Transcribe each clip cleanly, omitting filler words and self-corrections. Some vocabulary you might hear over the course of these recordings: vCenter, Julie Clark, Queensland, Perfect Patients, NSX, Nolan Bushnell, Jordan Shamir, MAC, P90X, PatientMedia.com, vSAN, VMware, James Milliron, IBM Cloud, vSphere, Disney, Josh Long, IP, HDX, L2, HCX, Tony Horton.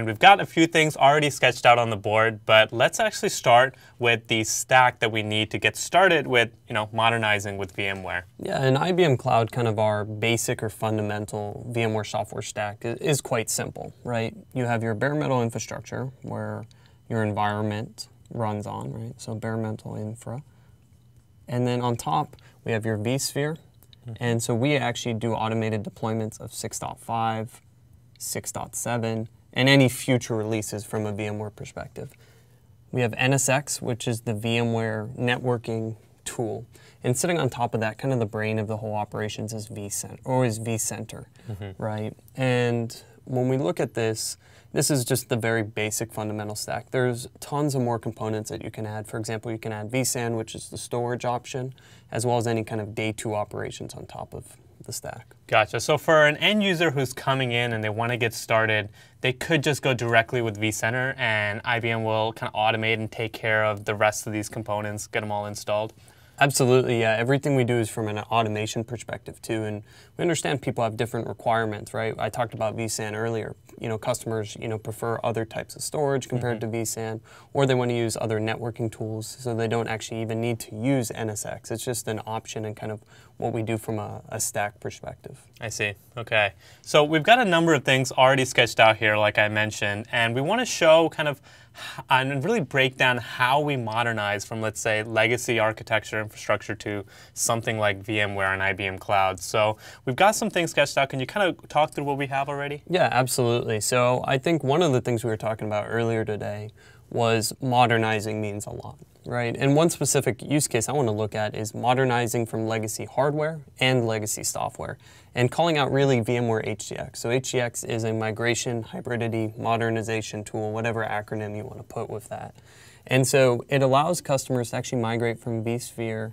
And we've got a few things already sketched out on the board, but let's actually start with the stack that we need to get started with, modernizing with VMware. Yeah, and IBM Cloud, kind of our basic or fundamental VMware software stack, is quite simple, right? You have your bare metal infrastructure where your environment runs on, right? So bare metal infra. And then on top, we have your vSphere. And so we actually do automated deployments of 6.5, 6.7, and any future releases from a VMware perspective. We have NSX, which is the VMware networking tool. And sitting on top of that, kind of the brain of the whole operations is vCenter, right? And when we look at this, this is just the very basic fundamental stack. There's tons of more components that you can add. For example, you can add vSAN, which is the storage option, as well as any kind of day 2 operations on top of the stack. Gotcha. So for an end user who's coming in and they want to get started, they could just go directly with vCenter, and IBM will kind of automate and take care of the rest of these components, get them all installed. Absolutely, yeah. Everything we do is from an automation perspective too, and we understand people have different requirements, right? I talked about vSAN earlier. Customers prefer other types of storage compared to vSAN, or they want to use other networking tools, so they don't actually even need to use NSX. It's just an option and kind of what we do from a stack perspective. I see. Okay. So we've got a number of things already sketched out here, like I mentioned, and we want to show kind of and really break down how we modernize from, let's say, legacy architecture infrastructure to something like VMware and IBM Cloud. So we've got some things sketched out. Can you kind of talk through what we have already? Yeah, absolutely. So I think one of the things we were talking about earlier today was modernizing means a lot, right? And one specific use case I want to look at is modernizing from legacy hardware and legacy software, and calling out really VMware HDX. So HDX is a migration, hybridity, modernization tool, whatever acronym you want to put with that. And so it allows customers to actually migrate from vSphere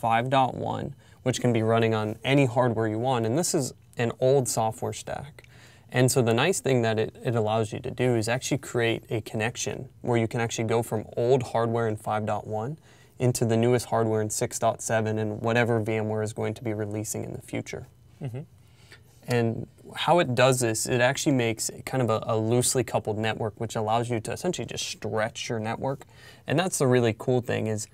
5.1, which can be running on any hardware you want, and this is an old software stack. And so the nice thing that it allows you to do is actually create a connection where you can actually go from old hardware in 5.1 into the newest hardware in 6.7 and whatever VMware is going to be releasing in the future. And how it does this, it actually makes kind of a loosely coupled network, which allows you to essentially just stretch your network. And that's the really cool thing, is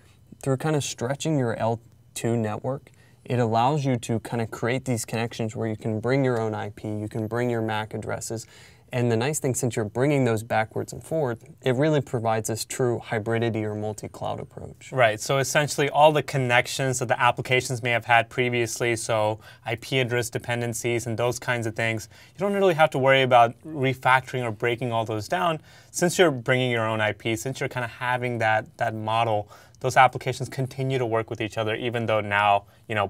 through kind of stretching your L2 network, it allows you to kind of create these connections where you can bring your own IP, you can bring your MAC addresses, and the nice thing, since you're bringing those backwards and forward, it really provides this true hybridity or multi-cloud approach. Right, so essentially all the connections that the applications may have had previously, so IP address dependencies and those kinds of things, you don't really have to worry about refactoring or breaking all those down. Since you're bringing your own IP, since you're kind of having that model, those applications continue to work with each other, even though now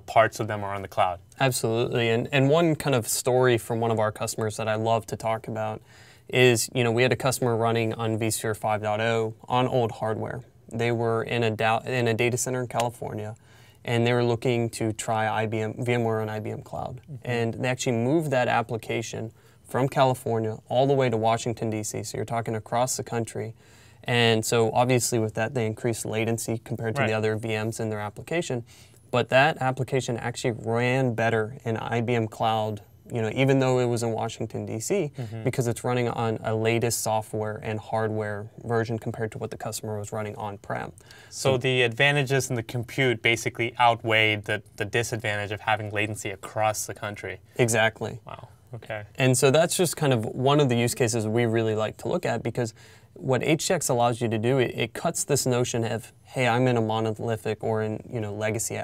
parts of them are on the cloud. Absolutely, and one kind of story from one of our customers that I love to talk about is we had a customer running on vSphere 5.0 on old hardware. They were in a data center in California, and they were looking to try VMware on IBM Cloud, and they actually moved that application from California all the way to Washington D.C. So you're talking across the country. And so obviously with that, they increased latency compared to the other VMs in their application. But that application actually ran better in IBM Cloud, even though it was in Washington, D.C., because it's running on a latest software and hardware version compared to what the customer was running on-prem. So the advantages in the compute basically outweighed the disadvantage of having latency across the country. Exactly. Wow. Okay. And so that's just kind of one of the use cases we really like to look at, because what HDX allows you to do, it cuts this notion of, hey, I'm in a monolithic or in legacy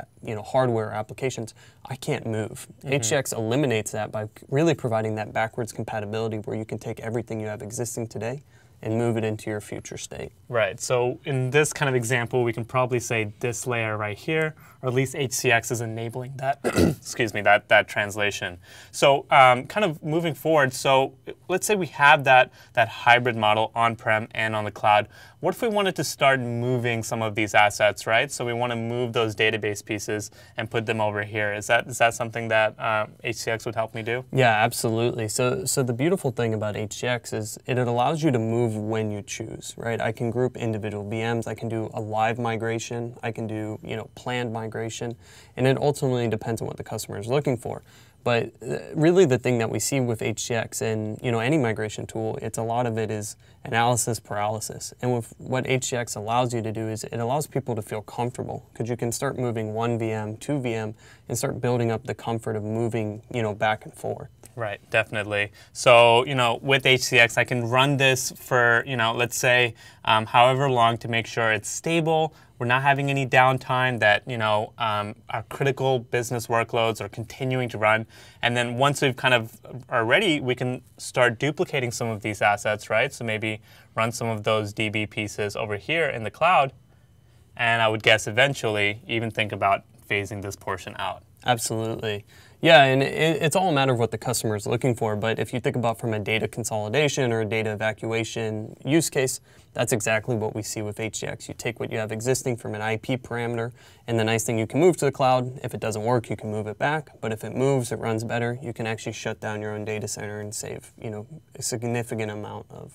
hardware applications, I can't move. HDX eliminates that by really providing that backwards compatibility where you can take everything you have existing today and move it into your future state. Right, so in this kind of example, we can probably say this layer right here, or at least HCX is enabling that, excuse me, that translation. So kind of moving forward, so let's say we have that hybrid model on-prem and on the cloud. What if we wanted to start moving some of these assets, right? So we want to move those database pieces and put them over here. Is that something that HCX would help me do? Yeah, absolutely. So the beautiful thing about HCX is it allows you to move when you choose, right? I can group individual VMs, I can do a live migration, I can do planned migration, and it ultimately depends on what the customer is looking for. But really the thing that we see with HCX and any migration tool, a lot of it is analysis paralysis. And with what HCX allows you to do is it allows people to feel comfortable, because you can start moving 1 VM, 2 VM, and start building up the comfort of moving back and forth. Right, definitely. So with HCX, I can run this for let's say however long to make sure it's stable. We're not having any downtime that our critical business workloads are continuing to run. And then once we've kind of are ready, we can start duplicating some of these assets, right? So maybe run some of those DB pieces over here in the cloud. And I would guess eventually even think about phasing this portion out. Absolutely. Yeah, and it's all a matter of what the customer is looking for. But if you think about from a data consolidation or a data evacuation use case, that's exactly what we see with HDX. You take what you have existing from an IP parameter, and the nice thing, you can move to the cloud. If it doesn't work, you can move it back. But if it moves, it runs better. You can actually shut down your own data center and save a significant amount of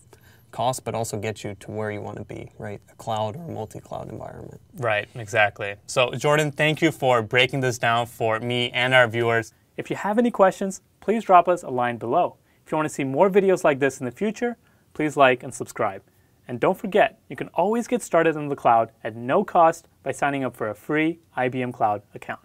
cost, but also get you to where you want to be, right? A cloud or multi-cloud environment. Right, exactly. So Jordan, thank you for breaking this down for me and our viewers. If you have any questions, please drop us a line below. If you want to see more videos like this in the future, please like and subscribe. And don't forget, you can always get started in the cloud at no cost by signing up for a free IBM Cloud account.